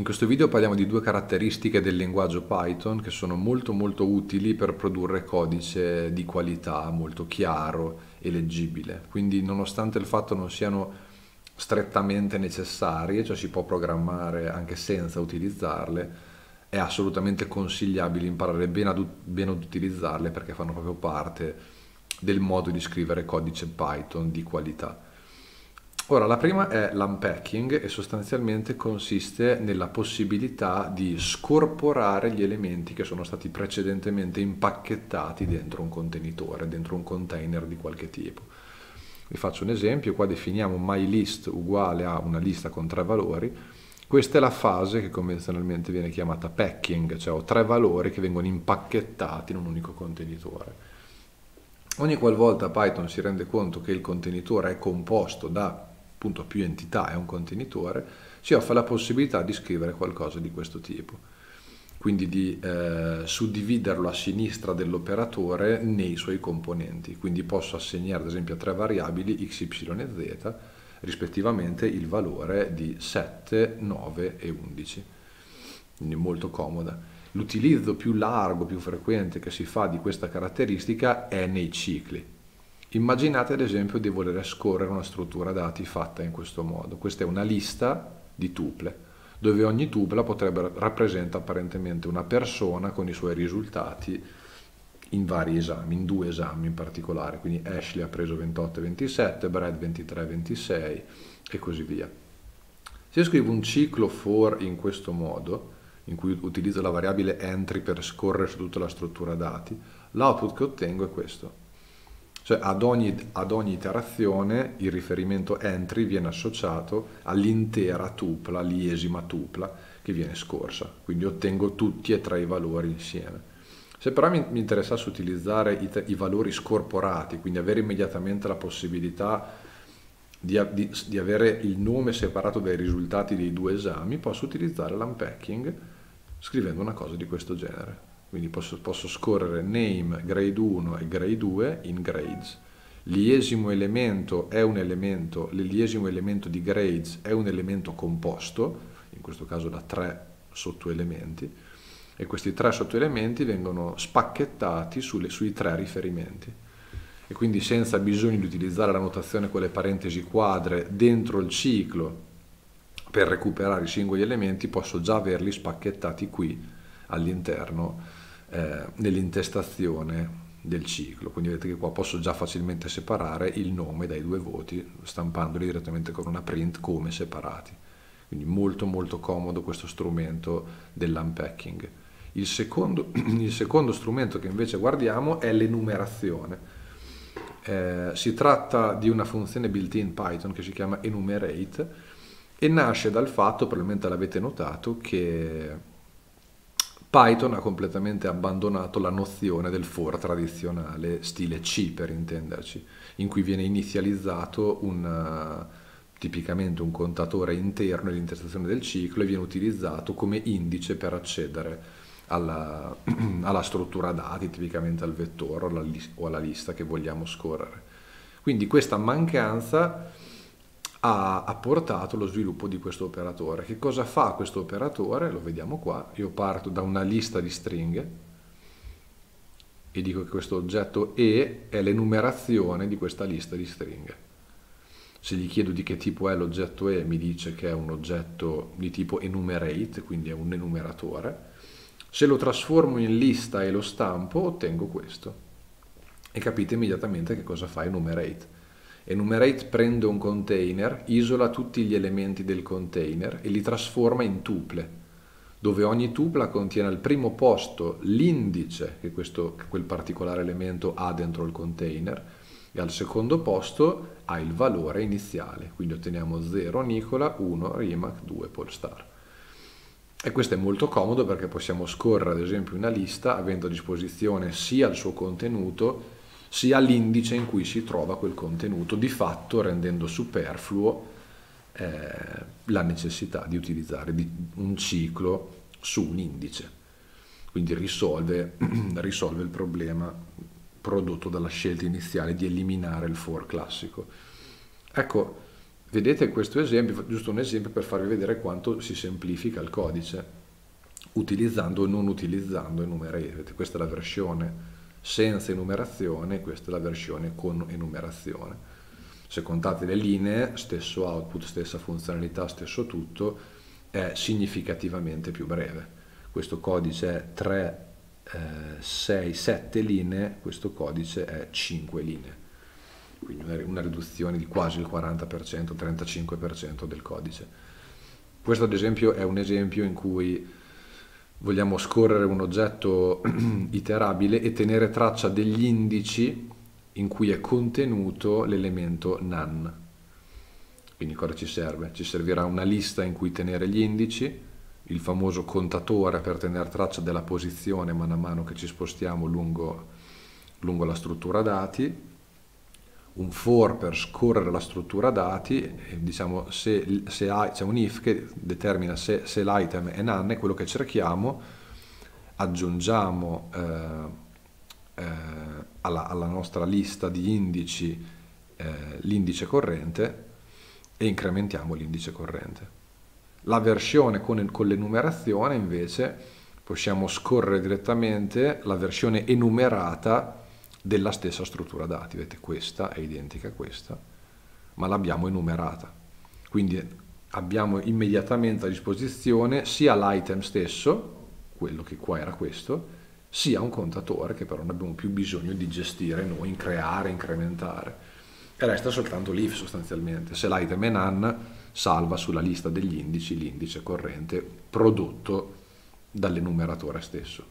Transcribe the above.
In questo video parliamo di due caratteristiche del linguaggio Python che sono molto utili per produrre codice di qualità, molto chiaro e leggibile. Quindi, nonostante il fatto non siano strettamente necessarie, cioè si può programmare anche senza utilizzarle, è assolutamente consigliabile imparare bene ad utilizzarle, perché fanno proprio parte del modo di scrivere codice Python di qualità. Ora, la prima è l'unpacking e sostanzialmente consiste nella possibilità di scorporare gli elementi che sono stati precedentemente impacchettati dentro un contenitore, dentro un container di qualche tipo. Vi faccio un esempio: qua definiamo myList uguale a una lista con 3 valori. Questa è la fase che convenzionalmente viene chiamata packing, cioè ho 3 valori che vengono impacchettati in un unico contenitore. Ogni qualvolta Python si rende conto che il contenitore è composto da appunto più entità, è un contenitore, ci offre la possibilità di scrivere qualcosa di questo tipo, quindi di suddividerlo a sinistra dell'operatore nei suoi componenti. Quindi posso assegnare ad esempio a 3 variabili x, y e z rispettivamente il valore di 7, 9 e 11, quindi molto comoda. L'utilizzo più largo, più frequente che si fa di questa caratteristica è nei cicli. Immaginate ad esempio di voler scorrere una struttura dati fatta in questo modo. Questa è una lista di tuple, dove ogni tupla rappresenta apparentemente una persona con i suoi risultati in vari esami, in 2 esami in particolare. Quindi Ashley ha preso 28 e 27, Brad 23 e 26 e così via. Se io scrivo un ciclo for in questo modo, in cui utilizzo la variabile entry per scorrere su tutta la struttura dati, l'output che ottengo è questo. Cioè ad ogni iterazione il riferimento entry viene associato all'intera tupla, all'iesima tupla che viene scorsa. Quindi ottengo tutti e 3 i valori insieme. Se però mi interessasse utilizzare i valori scorporati, quindi avere immediatamente la possibilità di avere il nome separato dai risultati dei 2 esami, posso utilizzare l'unpacking scrivendo una cosa di questo genere. Quindi posso scorrere name, grade 1 e grade 2 in grades. L'ennesimo elemento di grades è un elemento composto, in questo caso da 3 sottoelementi, e questi 3 sottoelementi vengono spacchettati sui 3 riferimenti. E quindi, senza bisogno di utilizzare la notazione con le parentesi quadre dentro il ciclo per recuperare i singoli elementi, posso già averli spacchettati qui all'interno, nell'intestazione del ciclo. Quindi vedete che qua posso già facilmente separare il nome dai 2 voti, stampandoli direttamente con una print come separati. Quindi molto comodo questo strumento dell'unpacking. Il secondo strumento che invece guardiamo è l'enumerazione. Si tratta di una funzione built-in Python che si chiama enumerate e nasce dal fatto, probabilmente l'avete notato, che Python ha completamente abbandonato la nozione del for tradizionale, stile C per intenderci, in cui viene inizializzato tipicamente un contatore interno all'intestazione del ciclo e viene utilizzato come indice per accedere alla struttura dati, tipicamente al vettore o alla lista che vogliamo scorrere. Quindi questa mancanza ha portato allo sviluppo di questo operatore. Che cosa fa questo operatore? Lo vediamo qua. Io parto da una lista di stringhe e dico che questo oggetto E è l'enumerazione di questa lista di stringhe. Se gli chiedo di che tipo è l'oggetto E, mi dice che è un oggetto di tipo enumerate, quindi è un enumeratore. Se lo trasformo in lista e lo stampo, ottengo questo. E capite immediatamente che cosa fa enumerate. Enumerate prende un container, isola tutti gli elementi del container e li trasforma in tuple, dove ogni tupla contiene al primo posto l'indice che quel particolare elemento ha dentro il container e al secondo posto ha il valore iniziale. Quindi otteniamo 0 Nicola, 1 Rimac, 2 Polestar. E questo è molto comodo perché possiamo scorrere ad esempio una lista avendo a disposizione sia il suo contenuto sia l'indice in cui si trova quel contenuto, di fatto rendendo superfluo la necessità di utilizzare un ciclo su un indice. Quindi risolve il problema prodotto dalla scelta iniziale di eliminare il for classico. Ecco, Vedete questo esempio, giusto un esempio per farvi vedere quanto si semplifica il codice utilizzando o non utilizzando enumerator. Questa è la versione senza enumerazione, questa è la versione con enumerazione. Se contate le linee, stesso output, stessa funzionalità, stesso tutto, è significativamente più breve. Questo codice è 3, 6, 7 linee, questo codice è 5 linee. Quindi una riduzione di quasi il 40%, 35% del codice. Questo ad esempio è un esempio in cui vogliamo scorrere un oggetto iterabile e tenere traccia degli indici in cui è contenuto l'elemento none. Quindi cosa ci serve? Ci servirà una lista in cui tenere gli indici, il famoso contatore per tenere traccia della posizione man mano che ci spostiamo lungo la struttura dati, un for per scorrere la struttura dati, e diciamo c'è un if che determina se l'item è none, è quello che cerchiamo, aggiungiamo alla nostra lista di indici l'indice corrente e incrementiamo l'indice corrente. La versione con l'enumerazione invece possiamo scorrere direttamente la versione enumerata della stessa struttura dati, vedete questa è identica a questa, ma l'abbiamo enumerata, quindi abbiamo immediatamente a disposizione sia l'item stesso, quello che qua era questo, sia un contatore che però non abbiamo più bisogno di gestire noi, creare, incrementare, e resta soltanto l'if sostanzialmente. Se l'item è none, salva sulla lista degli indici l'indice corrente prodotto dall'enumeratore stesso.